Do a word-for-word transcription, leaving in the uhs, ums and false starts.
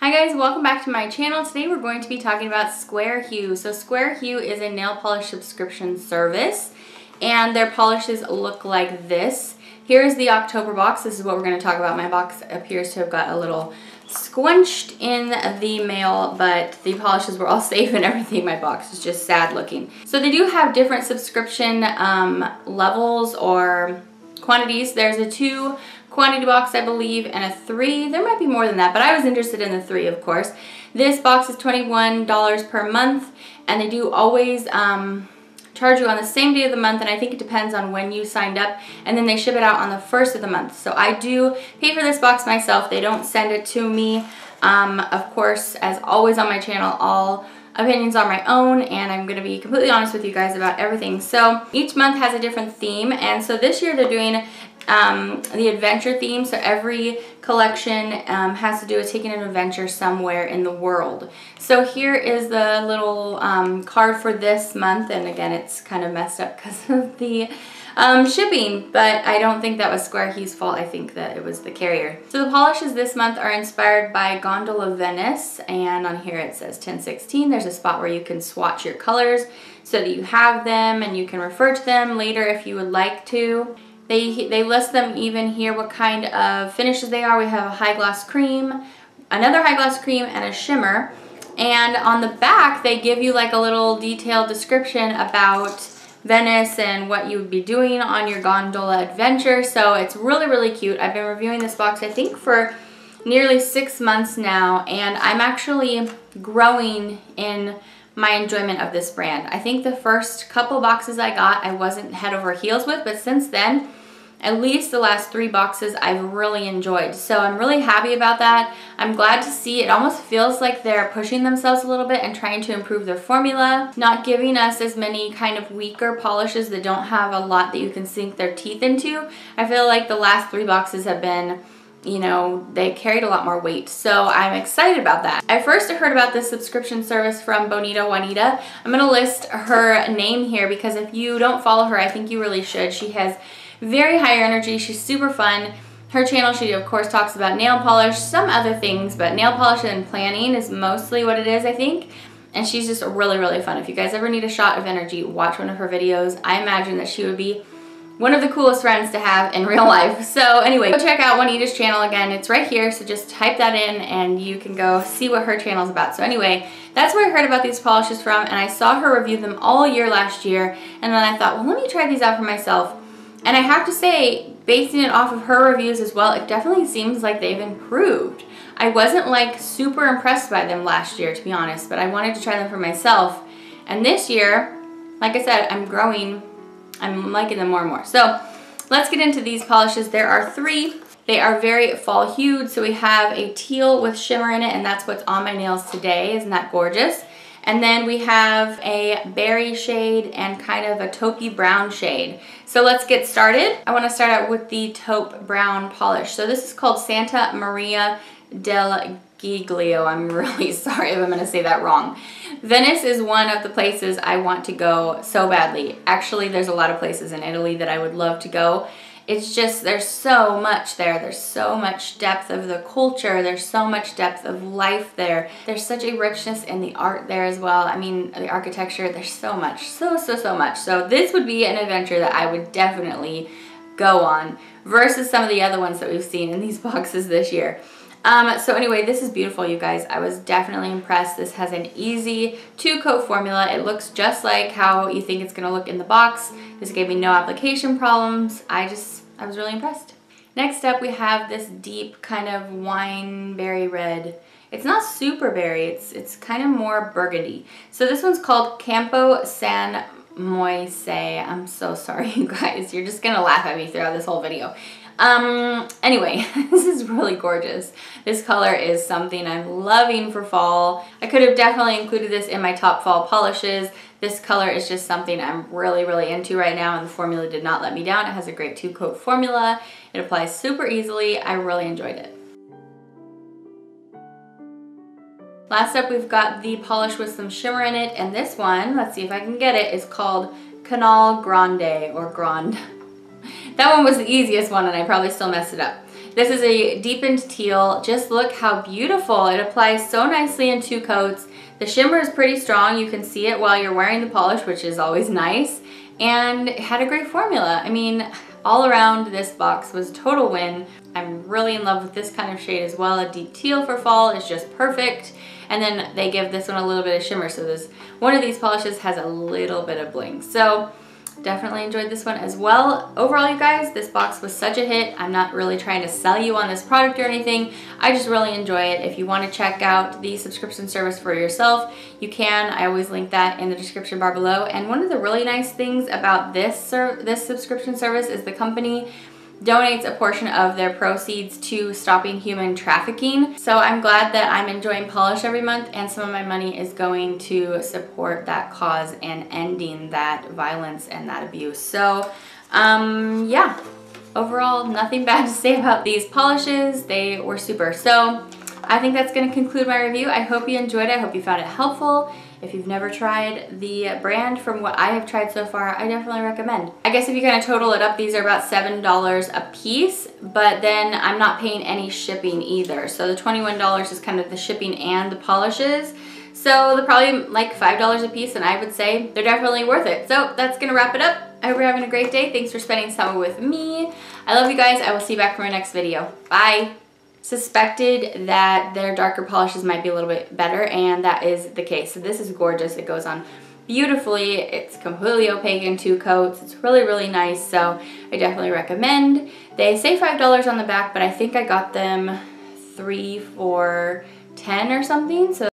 Hi guys, welcome back to my channel. Today we're going to be talking about SquareHue. So SquareHue is a nail polish subscription service and their polishes look like this. Here's the October box. This is what we're going to talk about. My box appears to have got a little squinched in the mail, but the polishes were all safe and everything. My box is just sad looking. So they do have different subscription um, levels or quantities. There's a two quantity box, I believe, and a three. There might be more than that, but I was interested in the three, of course. This box is twenty-one dollars per month, and they do always um, charge you on the same day of the month, and I think it depends on when you signed up, and then they ship it out on the first of the month. So I do pay for this box myself. They don't send it to me. Um, of course, as always on my channel, all opinions on my own, and I'm gonna be completely honest with you guys about everything. So each month has a different theme, and so this year they're doing um, the adventure theme. So every collection um, has to do with taking an adventure somewhere in the world. So here is the little um, card for this month, and again, it's kind of messed up because of the um, shipping, but I don't think that was SquareHue's fault. I think that it was the carrier. So the polishes this month are inspired by Gondola Venice, and on here it says ten sixteen. There's a spot where you can swatch your colors so that you have them and you can refer to them later if you would like to. They, they list them even here, what kind of finishes they are. We have a high gloss cream, another high gloss cream, and a shimmer. And on the back, they give you like a little detailed description about Venice and what you would be doing on your gondola adventure. So it's really, really cute. I've been reviewing this box, I think, for nearly six months now, and I'm actually growing in my enjoyment of this brand. I think the first couple boxes I got, I wasn't head over heels with, but since then, at least the last three boxes I've really enjoyed. So I'm really happy about that. I'm glad to see it almost feels like they're pushing themselves a little bit and trying to improve their formula, not giving us as many kind of weaker polishes that don't have a lot that you can sink their teeth into. I feel like the last three boxes have been, you know, they carried a lot more weight. So I'm excited about that. I first heard about this subscription service from Bonita Juanita. I'm gonna list her name here because if you don't follow her, I think you really should. She has very high energy. She's super fun. Her channel, she of course talks about nail polish, some other things, but nail polish and planning is mostly what it is, I think. And she's just really, really fun. If you guys ever need a shot of energy, watch one of her videos. I imagine that she would be one of the coolest friends to have in real life. So anyway, go check out Juanita's channel again. It's right here, so just type that in and you can go see what her channel's about. So anyway, that's where I heard about these polishes from, and I saw her review them all year last year, and then I thought, well, let me try these out for myself. And I have to say, basing it off of her reviews as well, it definitely seems like they've improved. I wasn't like super impressed by them last year, to be honest, but I wanted to try them for myself. And this year, like I said, I'm growing, I'm liking them more and more. So let's get into these polishes. There are three. They are very fall hued. So we have a teal with shimmer in it, and that's what's on my nails today. Isn't that gorgeous? And then we have a berry shade and kind of a taupey brown shade. So let's get started. I want to start out with the taupe brown polish. So this is called Santa Maria del Giglio. I'm really sorry if I'm going to say that wrong. Venice is one of the places I want to go so badly. Actually, there's a lot of places in Italy that I would love to go. It's just, there's so much there. There's so much depth of the culture. There's so much depth of life there. There's such a richness in the art there as well. I mean, the architecture, there's so much, so, so, so much. So this would be an adventure that I would definitely go on versus some of the other ones that we've seen in these boxes this year. Um, so anyway, this is beautiful, you guys. I was definitely impressed. This has an easy two coat formula. It looks just like how you think it's gonna look in the box. This gave me no application problems. I just, I was really impressed. Next up, we have this deep kind of wine berry red. It's not super berry, it's, it's kind of more burgundy. So this one's called Campo San Moisé. I'm so sorry, you guys. You're just gonna laugh at me throughout this whole video. Um, anyway, this is really gorgeous. This color is something I'm loving for fall. I could have definitely included this in my top fall polishes. This color is just something I'm really, really into right now, and the formula did not let me down. It has a great two coat formula. It applies super easily. I really enjoyed it. Last up, we've got the polish with some shimmer in it, and this one, let's see if I can get it, is called Canal Grande or Grande. That one was the easiest one, and I probably still messed it up. This is a deepened teal. Just look how beautiful. It applies so nicely in two coats. The shimmer is pretty strong. You can see it while you're wearing the polish, which is always nice. And it had a great formula. I mean, all around, this box was a total win. I'm really in love with this kind of shade as well. A deep teal for fall is just perfect. And then they give this one a little bit of shimmer. So this one of these polishes has a little bit of bling. So definitely enjoyed this one as well. Overall, you guys, this box was such a hit. I'm not really trying to sell you on this product or anything. I just really enjoy it. If you want to check out the subscription service for yourself, you can. I always link that in the description bar below. And one of the really nice things about this, this subscription service is the company donates a portion of their proceeds to stopping human trafficking. So I'm glad that I'm enjoying polish every month, and some of my money is going to support that cause and ending that violence and that abuse. So um, yeah, overall, nothing bad to say about these polishes. They were super. So I think that's gonna conclude my review. I hope you enjoyed it. I hope you found it helpful. If you've never tried the brand, from what I have tried so far, I definitely recommend. I guess if you kind of total it up, these are about seven dollars a piece, but then I'm not paying any shipping either. So the twenty-one dollars is kind of the shipping and the polishes. So they're probably like five dollars a piece, and I would say they're definitely worth it. So that's gonna wrap it up. I hope you're having a great day. Thanks for spending summer with me. I love you guys. I will see you back for my next video. Bye. Suspected that their darker polishes might be a little bit better, and that is the case. So this is gorgeous. It goes on beautifully. It's completely opaque in two coats. It's really, really nice. So I definitely recommend. They say five dollars on the back, but I think I got them three for ten or something. So